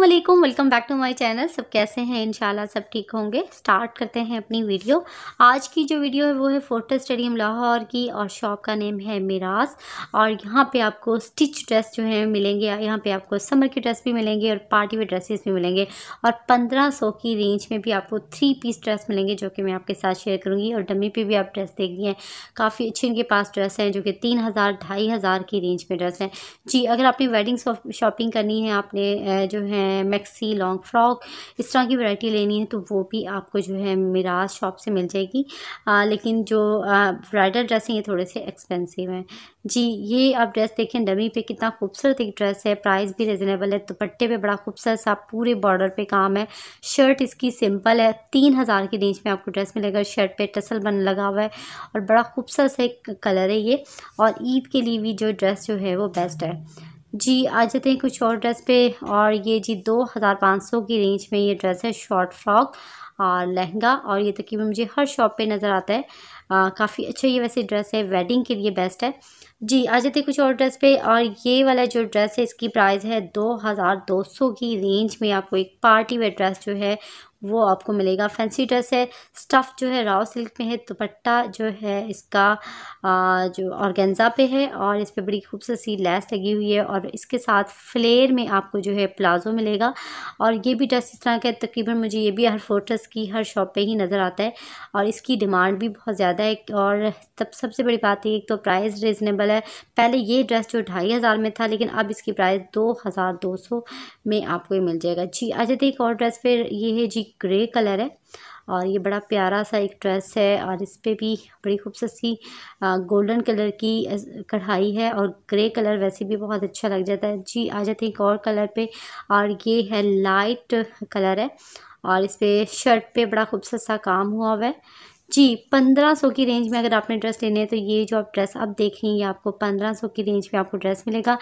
अस्सलामुअलैकुम, welcome back to my channel. सब कैसे हैं? इंशाल्लाह सब ठीक होंगे। स्टार्ट करते हैं अपनी वीडियो। आज की जो वीडियो है वो है फोर्ट्रेस स्टेडियम लाहौर की और शॉप का नेम है मिराज। और यहाँ पे आपको स्टिच ड्रेस जो है मिलेंगे, यहाँ पे आपको समर की ड्रेस भी मिलेंगे और पार्टी वेयर ड्रेसेस भी मिलेंगे और 1500 की रेंज में भी आपको 3 पीस ड्रेस मिलेंगे जो कि मैं आपके साथ शेयर करूँगी। और डमी पे भी आप ड्रेस देख रही हैं, काफ़ी अच्छे इनके पास ड्रेस हैं जो कि 3000-2500 की रेंज में ड्रेस हैं जी। अगर आपने वेडिंग शॉपिंग करनी है, आपने जो है मैक्सी लॉन्ग फ्रॉक इस तरह की वैरायटी लेनी है तो वो भी आपको जो है मिराज शॉप से मिल जाएगी। लेकिन जो ब्राइडल ड्रेसें ये थोड़े से एक्सपेंसिव हैं जी। ये आप ड्रेस देखें, डमी पे कितना खूबसूरत एक ड्रेस है, प्राइस भी रिजनेबल है। दुपट्टे पे बड़ा खूबसूरत सा पूरे बॉर्डर पे काम है। शर्ट इसकी सिंपल है, 3000 की रेंज में आपको ड्रेस मिलेगा। शर्ट पे टसल बन लगा हुआ है और बड़ा खूबसूरत सा एक कलर है ये। और ईद के लिए भी जो ड्रेस जो है वो बेस्ट है जी। आ जाते हैं कुछ और ड्रेस पे। और ये जी 2500 की रेंज में ये ड्रेस है, शॉर्ट फ्रॉक और लहंगा। और ये तकरीबन मुझे हर शॉप पे नज़र आता है। काफ़ी अच्छा ये वैसे ड्रेस है, वेडिंग के लिए बेस्ट है जी। आ जाते हैं कुछ और ड्रेस पे। और ये वाला जो ड्रेस है इसकी प्राइस है 2200 की रेंज में। आपको एक पार्टी वेयर ड्रेस जो है वो आपको मिलेगा। फैंसी ड्रेस है, स्टफ़ जो है राव सिल्क में है, दुपट्टा जो है इसका जो ऑर्गेन्जा पे है और इस पर बड़ी खूबसूरत सी लैस लगी हुई है। और इसके साथ फ्लेयर में आपको जो है प्लाजो मिलेगा। और ये भी ड्रेस इस तरह का तकरीबन मुझे ये भी हर फोर्ट्रेस की हर शॉप पे ही नज़र आता है और इसकी डिमांड भी बहुत ज़्यादा है। और तब सबसे बड़ी बात ये, एक तो प्राइस रिजनेबल है। पहले ये ड्रेस जो 2500 में था लेकिन अब इसकी प्राइस 2200 में आपको ये मिल जाएगा जी। आ जाते एक और ड्रेस पे। ये है जी ग्रे कलर है और ये बड़ा प्यारा सा एक ड्रेस है और इस पे भी बड़ी खूबसूरत सी गोल्डन कलर की कढ़ाई है और ग्रे कलर वैसे भी बहुत अच्छा लग जाता है जी। आ जाते हैं एक और कलर पे। और ये है लाइट कलर है और इस पे शर्ट पे बड़ा खूबसूरत सा काम हुआ हुआ है जी। 1500 की रेंज में अगर आपने ड्रेस लेने हैं तो ये जो आप ड्रेस अब देख रही हैं आपको 1500 की रेंज में आपको ड्रेस मिलेगा।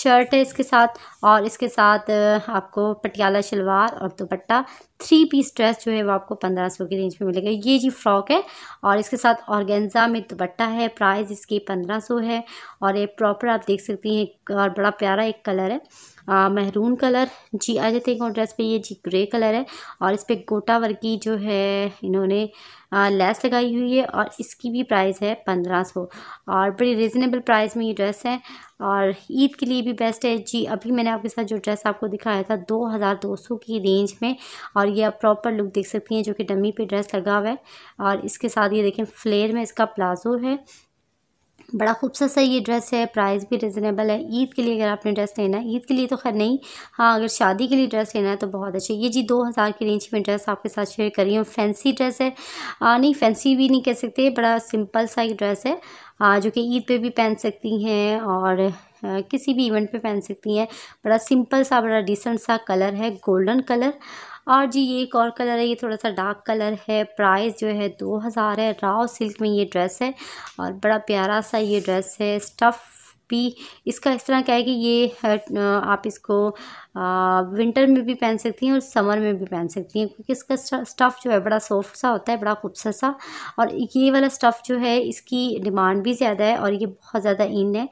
शर्ट है इसके साथ और इसके साथ आपको पटियाला शलवार और दुपट्टा। 3 पीस ड्रेस जो है वो आपको 1500 की रेंज में मिलेगा। ये जी फ्रॉक है और इसके साथ ऑर्गेन्जा में दुपट्टा है। प्राइस इसकी 1500 है और ये प्रॉपर आप देख सकती हैं। और बड़ा प्यारा एक कलर है, महरून कलर जी। आ जाते हैं एक और ड्रेस पे। ये जी ग्रे कलर है और इस पर गोटा वर्क की जो है इन्होंने लैस लगाई हुई है और इसकी भी प्राइस है 1500 और बड़ी रिजनेबल प्राइस में ये ड्रेस है और ईद के लिए भी बेस्ट है जी। अभी मैंने आपके साथ जो ड्रेस आपको दिखाया था 2200 की रेंज में और ये आप प्रॉपर लुक देख सकती हैं जो कि डमी पे ड्रेस लगा हुआ है। और इसके साथ ये देखें फ्लेयर में इसका प्लाजो है, बड़ा खूबसूरत सा ये ड्रेस है। प्राइस भी रिजनेबल है। ईद के लिए अगर आपने ड्रेस लेना है, ईद के लिए तो खैर नहीं, हाँ अगर शादी के लिए ड्रेस लेना है तो बहुत अच्छा। ये जी 2000 की रेंज में ड्रेस आपके साथ शेयर कर रही हूँ। फैंसी ड्रेस है, नहीं फैंसी भी नहीं कह सकते, बड़ा सिंपल सा एक ड्रेस है जो कि ईद पे भी पहन सकती हैं और किसी भी इवेंट पे पहन सकती हैं। बड़ा सिंपल सा, बड़ा डिसेंट सा कलर है, गोल्डन कलर। और जी ये एक और कलर है, ये थोड़ा सा डार्क कलर है। प्राइस जो है 2000 है। राव सिल्क में ये ड्रेस है और बड़ा प्यारा सा ये ड्रेस है। स्टफ़ भी इसका इस तरह क्या है कि ये आप इसको विंटर में भी पहन सकती हैं और समर में भी पहन सकती हैं क्योंकि इसका स्टफ़ जो है बड़ा सॉफ्ट सा होता है, बड़ा खूबसूरत सा। और ये वाला स्टफ़ जो है इसकी डिमांड भी ज़्यादा है और ये बहुत ज़्यादा इन है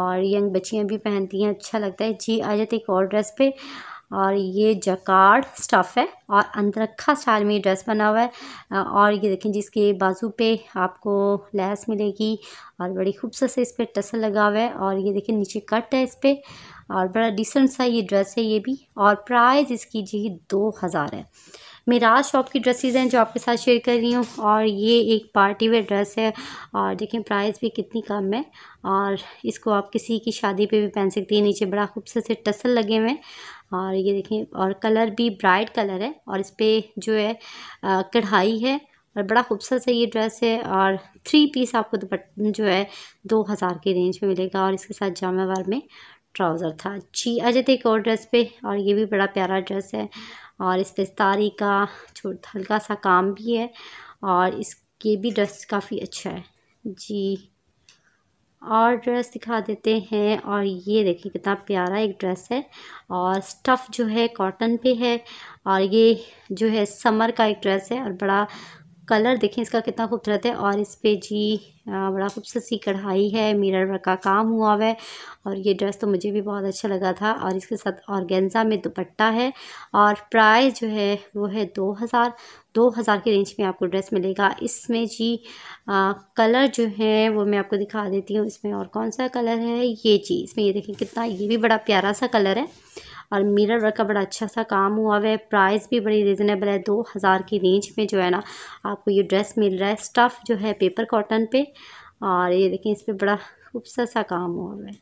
और यंग बच्चियाँ भी पहनती हैं, अच्छा लगता है जी। आ जाते एक और ड्रेस पे। और ये जकार्ड स्टफ़ है और अंतरखा स्टाइल में ड्रेस बना हुआ है। और ये देखें जिसके बाजू पे आपको लैस मिलेगी और बड़ी खूबसूरत से इस पर टसल लगा हुआ है। और ये देखें नीचे कट है इस पर और बड़ा डिसेंट सा ये ड्रेस है ये भी। और प्राइस इसकी जी 2000 है। मिराज शॉप की ड्रेसेस हैं जो आपके साथ शेयर कर रही हूँ। और ये एक पार्टी वेयर ड्रेस है और देखें प्राइस भी कितनी कम है और इसको आप किसी की शादी पे भी पहन सकती हैं। नीचे बड़ा खूबसूरत से टसल लगे हुए हैं और ये देखें। और कलर भी ब्राइट कलर है और इस पर जो है कढ़ाई है और बड़ा खूबसूरत सा ये ड्रेस है। और 3 पीस आपको दुपट्टा जो है 2000 की रेंज में मिलेगा और इसके साथ जामावार में ट्राउज़र था जी। आ जाते एक और ड्रेस पे। और ये भी बड़ा प्यारा ड्रेस है और इस पर तारी का छोटा हल्का सा काम भी है और इसके भी ड्रेस काफ़ी अच्छा है जी। और ड्रेस दिखा देते हैं। और ये देखिए कितना प्यारा एक ड्रेस है और स्टफ़ जो है कॉटन पे है और ये जो है समर का एक ड्रेस है और बड़ा कलर देखें इसका कितना खूबसूरत है। और इस पर जी बड़ा खूबसूरत सी कढ़ाई है, मिरर का काम हुआ हुआ है। और ये ड्रेस तो मुझे भी बहुत अच्छा लगा था। और इसके साथ ऑर्गेन्जा में दुपट्टा है और प्राइस जो है वो है 2000 के रेंज में आपको ड्रेस मिलेगा। इसमें जी कलर जो है वो मैं आपको दिखा देती हूँ। इसमें और कौन सा कलर है ये जी, इसमें ये देखें कितना, ये भी बड़ा प्यारा सा कलर है और मिरर वर्क का बड़ा अच्छा सा काम हुआ है। प्राइस भी बड़ी रिजनेबल है, 2000 की रेंज में जो है ना आपको ये ड्रेस मिल रहा है। स्टफ़ जो है पेपर कॉटन पे, और ये देखें इस पर बड़ा खूबसूरत सा काम हुआ है।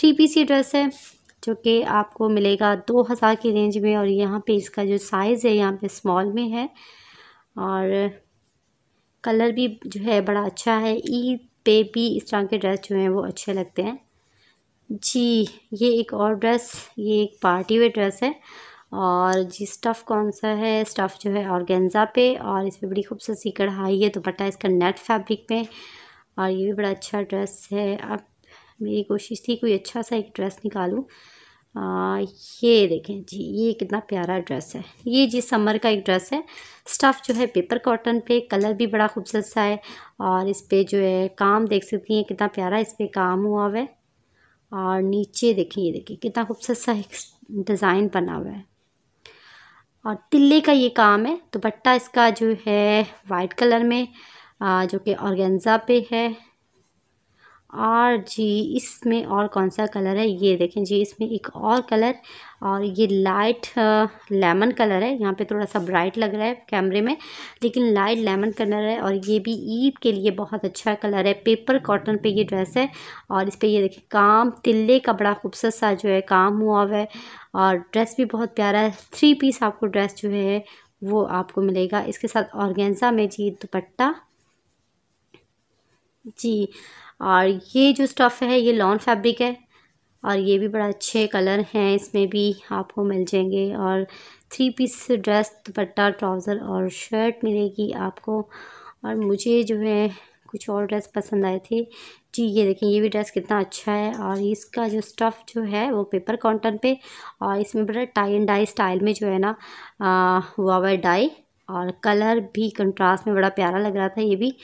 3 पीस ये ड्रेस है जो कि आपको मिलेगा 2000 की रेंज में। और यहाँ पे इसका जो साइज़ है यहाँ पे स्मॉल में है। और कलर भी जो है बड़ा अच्छा है। ईद पे भी इस तरह के ड्रेस जो हैं वो अच्छे लगते हैं जी। ये एक और ड्रेस, ये एक पार्टी वेयर ड्रेस है। और जी स्टफ़ कौन सा है, स्टफ़ जो है ऑर्गेन्जा पे, और इस पर बड़ी खूबसूरत सी कढ़ाई है, दुपट्टा इसका नेट फैब्रिक में। और ये भी बड़ा अच्छा ड्रेस है। अब मेरी कोशिश थी कोई अच्छा सा एक ड्रेस निकालूं। ये देखें जी, ये कितना प्यारा ड्रेस है। ये जी समर का एक ड्रेस है। स्टफ़ जो है पेपर कॉटन पे, कलर भी बड़ा खूबसूरत सा है। और इस पर जो है काम देख सकती हैं कितना प्यारा इस पर काम हुआ हुआ है। और नीचे देखें, ये देखिए कितना खूबसूरत सा एक डिज़ाइन बना हुआ है। और तिल्ले का ये काम है। दुपट्टा इसका जो है वाइट कलर में जो कि ऑर्गेन्जा पे है। और जी इसमें और कौन सा कलर है ये देखें जी, इसमें एक और कलर, और ये लाइट लेमन कलर है। यहाँ पे थोड़ा सा ब्राइट लग रहा है कैमरे में, लेकिन लाइट लेमन कलर है। और ये भी ईद के लिए बहुत अच्छा कलर है। पेपर कॉटन पे ये ड्रेस है। और इस पे ये देखिए काम तिल्ले का बड़ा खूबसूरत सा जो है काम हुआ हुआ है। और ड्रेस भी बहुत प्यारा है। 3 पीस आपको ड्रेस जो है वो आपको मिलेगा। इसके साथ ऑर्गेन्जा में जी दुपट्टा जी। और ये जो स्टफ़ है ये लॉन फैब्रिक है। और ये भी बड़ा अच्छे कलर हैं, इसमें भी आपको मिल जाएंगे। और 3 पीस ड्रेस, दुपट्टा, ट्राउज़र और शर्ट मिलेगी आपको। और मुझे जो है कुछ और ड्रेस पसंद आए थे जी। ये देखें ये भी ड्रेस कितना अच्छा है। और इसका जो स्टफ़ जो है वो पेपर कॉटन पे, और इसमें बड़ा टाई एंड डाई स्टाइल में जो है ना हुआ हुआ डाई। और कलर भी कंट्रास्ट में बड़ा प्यारा लग रहा था ये भी।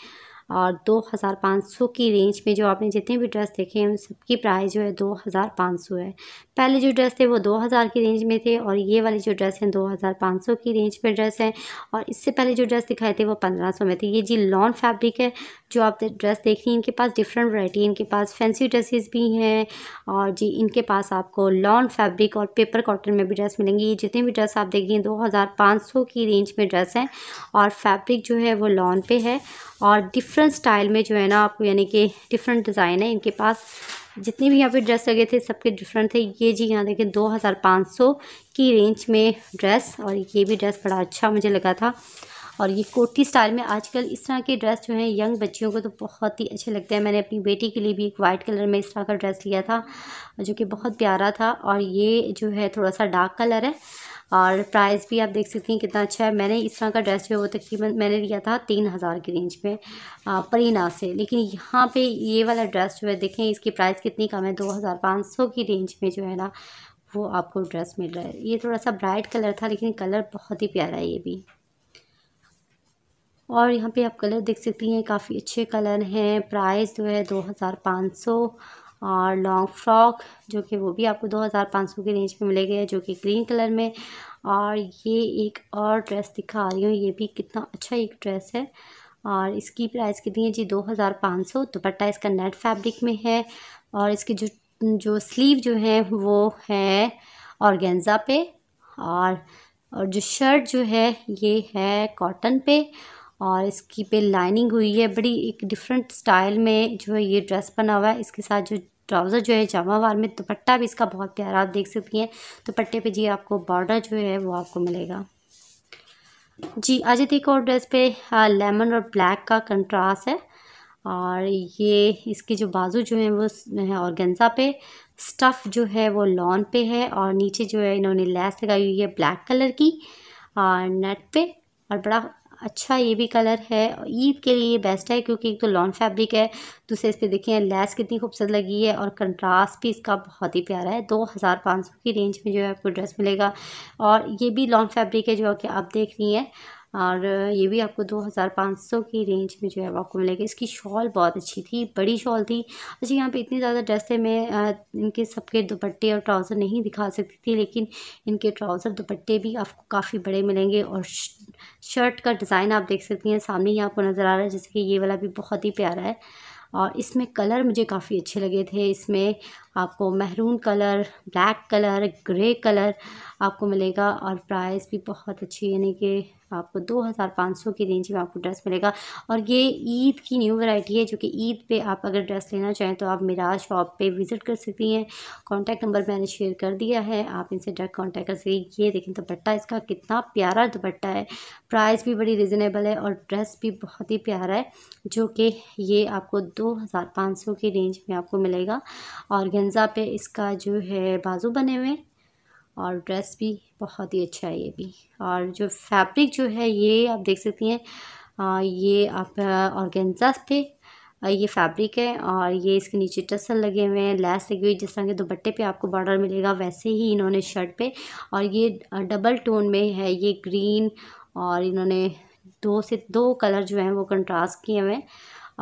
और 2500 की रेंज में जो आपने जितने भी ड्रेस देखे हैं उन सबकी प्राइस जो है 2500 है। पहले जो ड्रेस थे वो 2000 की रेंज में थे, और ये वाले जो ड्रेस हैं 2500 की रेंज में ड्रेस हैं। और इससे पहले जो ड्रेस दिखाए थे वो 1500 में थे। ये जी लॉन फैब्रिक है जो आप ड्रेस देख रही हैं। इनके पास डिफरेंट वैरायटी, इनके पास फैंसी ड्रेसेस भी हैं। और जी इनके पास आपको लॉन फैब्रिक और पेपर कॉटन में भी ड्रेस मिलेंगे। ये जितने भी ड्रेस आप देख रही हैं 2500 की रेंज में ड्रेस हैं। और फैब्रिक जो है वो लॉन पे है। और डिफरेंट स्टाइल में जो है ना आपको, यानी कि डिफरेंट डिज़ाइन है इनके पास। जितने भी यहाँ पे ड्रेस लगे थे सबके डिफरेंट थे। ये जी यहाँ देखें 2500 की रेंज में ड्रेस। और ये भी ड्रेस बड़ा अच्छा मुझे लगा था। और ये कोटी स्टाइल में, आजकल इस तरह के ड्रेस जो हैं यंग बच्चियों को तो बहुत ही अच्छे लगते हैं। मैंने अपनी बेटी के लिए भी एक वाइट कलर में इस तरह का ड्रेस लिया था जो कि बहुत प्यारा था। और ये जो है थोड़ा सा डार्क कलर है। और प्राइस भी आप देख सकती हैं कितना अच्छा है। मैंने इस तरह का ड्रेस जो है वो तकरीबन मैंने लिया था 3000 की रेंज में परीना से। लेकिन यहाँ पे ये वाला ड्रेस जो है देखें इसकी प्राइस कितनी कम है, 2500 की रेंज में जो है ना वो आपको ड्रेस मिल रहा है। ये थोड़ा सा ब्राइट कलर था लेकिन कलर बहुत ही प्यारा है ये भी। और यहाँ पे आप कलर देख सकती हैं, काफ़ी अच्छे कलर हैं। प्राइस जो है 2500। और लॉन्ग फ्रॉक जो कि वो भी आपको 2500 के रेंज में मिलेगी, जो कि ग्रीन कलर में। और ये एक और ड्रेस दिखा रही हूँ, ये भी कितना अच्छा एक ड्रेस है। और इसकी प्राइस कितनी है जी, 2500। दुपट्टा इसका नेट फैब्रिक में है। और इसकी जो स्लीव जो है वो है ऑर्गेन्जा पे। और जो शर्ट जो है ये है कॉटन पे, और इसकी पे लाइनिंग हुई है। बड़ी एक डिफरेंट स्टाइल में जो है ये ड्रेस बना हुआ है। इसके साथ जो ट्राउज़र जो है जामावार में, दुपट्टा भी इसका बहुत प्यारा आप देख सकती हैं। दुपट्टे पे जी आपको बॉर्डर जो है वो आपको मिलेगा जी। आज एक और ड्रेस पे लेमन और ब्लैक का कंट्रास्ट है। और ये इसके जो बाजू जो है वो है ऑर्गेन्जा पे। स्टफ़ जो है वो लॉन पे है। और नीचे जो है इन्होंने लैस लगाई हुई है ब्लैक कलर की और नेट पे, और बड़ा अच्छा ये भी कलर है। ईद के लिए बेस्ट है क्योंकि एक तो लॉन फैब्रिक है, दूसरे इस पे देखिए लैस कितनी खूबसूरत लगी है। और कंट्रास्ट भी इसका बहुत ही प्यारा है। 2500 की रेंज में जो है आपको ड्रेस मिलेगा। और ये भी लॉन फैब्रिक है जो कि आप देख रही हैं। और ये भी आपको 2500 की रेंज में जो है आपको मिलेगा। इसकी शॉल बहुत अच्छी थी, बड़ी शॉल थी। अच्छा, यहाँ पे इतनी ज़्यादा ड्रेस है, मैं इनके सबके दुपट्टे और ट्राउज़र नहीं दिखा सकती थी, लेकिन इनके ट्राउज़र दुपट्टे भी आपको काफ़ी बड़े मिलेंगे। और शर्ट का डिज़ाइन आप देख सकती हैं, सामने ही आपको नज़र आ रहा है, जैसे कि ये वाला भी बहुत ही प्यारा है। और इसमें कलर मुझे काफ़ी अच्छे लगे थे। इसमें आपको maroon colour, black colour, grey colour आपको मिलेगा। और प्राइस भी बहुत अच्छी, यानी कि आपको 2500 की रेंज में आपको ड्रेस मिलेगा। और ये ईद की न्यू वैरायटी है, जो कि ईद पे आप अगर ड्रेस लेना चाहें तो आप मिराज शॉप पे विज़िट कर सकती हैं। कॉन्टैक्ट नंबर मैंने शेयर कर दिया है, आप इनसे डायरेक्ट कॉन्टैक्ट कर सकती। ये देखें दुपट्टा, इसका कितना प्यारा दुपट्टा है। प्राइस भी बड़ी रिजनेबल है और ड्रेस भी बहुत ही प्यारा है, जो कि ये आपको 2500 की रेंज में आपको मिलेगा। और ऑर्गेन्जा पे इसका जो है बाजू बने हुए, और ड्रेस भी बहुत ही अच्छा है ये भी। और जो फैब्रिक जो है ये आप देख सकती हैं, ये आप ऑर्गेन्जा पे ये फैब्रिक है। और ये इसके नीचे टसल लगे हुए हैं, लैस लगी हुई। जिस तरह के दुपट्टे पे आपको बॉर्डर मिलेगा वैसे ही इन्होंने शर्ट पे, और ये डबल टोन में है, ये ग्रीन और इन्होंने दो कलर जो हैं वो कंट्रास्ट किए हुए हैं।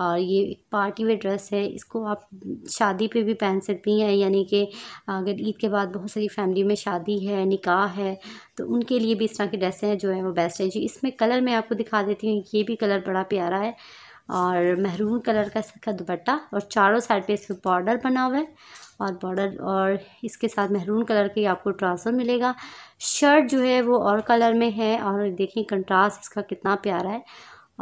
और ये एक पार्टी वेयर ड्रेस है, इसको आप शादी पे भी पहन सकती हैं, यानी कि अगर ईद के बाद बहुत सारी फैमिली में शादी है, निकाह है, तो उनके लिए भी इस तरह की ड्रेसें हैं जो है वो बेस्ट है जी। इसमें कलर मैं आपको दिखा देती हूँ, ये भी कलर बड़ा प्यारा है। और मैरून कलर का इसका दुपट्टा, और चारों साइड पे इस पर बॉर्डर बना हुआ है, और बॉर्डर और इसके साथ मैरून कलर के आपको ट्राउज़र मिलेगा। शर्ट जो है वो और कलर में है, और देखिए कंट्रास्ट इसका कितना प्यारा है।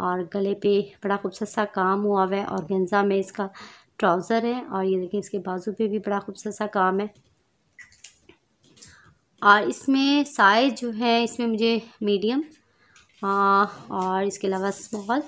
और गले पे बड़ा खूबसूरत सा काम हुआ हुआ है, और ऑर्गेन्जा में इसका ट्राउज़र है। और ये देखिए इसके बाजू पे भी बड़ा खूबसूरत सा काम है। और इसमें साइज़ जो है, इसमें मुझे मीडियम और इसके अलावा स्मॉल,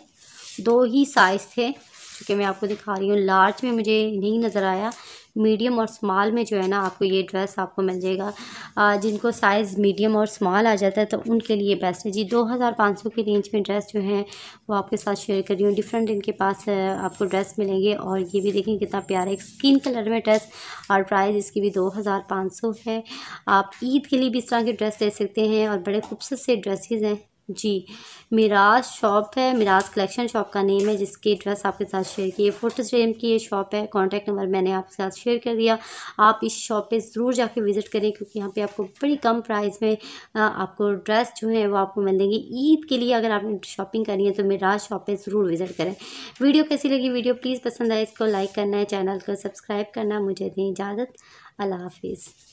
दो ही साइज़ थे जो कि मैं आपको दिखा रही हूँ। लार्ज में मुझे नहीं नज़र आया, मीडियम और स्मॉल में जो है ना आपको ये ड्रेस आपको मिल जाएगा। जिनको साइज़ मीडियम और स्मॉल आ जाता है तो उनके लिए बेस्ट है जी। 2500 की रेंज में ड्रेस जो है वो आपके साथ शेयर कर रही हूँ। डिफरेंट इनके पास आपको ड्रेस मिलेंगे। और ये भी देखें कितना प्यारा है, स्किन कलर में ड्रेस, और प्राइस इसकी भी 2500 है। आप ईद के लिए भी इस तरह के ड्रेस ले सकते हैं, और बड़े खूबसूरत से ड्रेसेज़ हैं जी। मिराज शॉप है, मिराज कलेक्शन शॉप का नेम है, जिसके ड्रेस आपके साथ शेयर किए। फोर्ट्रेस स्टेडियम की ये शॉप है, कॉन्टैक्ट नंबर मैंने आपके साथ शेयर कर दिया। आप इस शॉप पे ज़रूर जाके विज़िट करें, क्योंकि यहाँ पे आपको बड़ी कम प्राइस में आपको ड्रेस जो है वो आपको मिलेंगे। ईद के लिए अगर आपने शॉपिंग करनी है तो मिराज शॉप पर ज़रूर विज़िट करें। वीडियो कैसी लगी, वीडियो प्लीज़ पसंद आए इसको लाइक करना है, चैनल को सब्सक्राइब करना। मुझे दें इजाज़त, अल्लाह हाफिज़।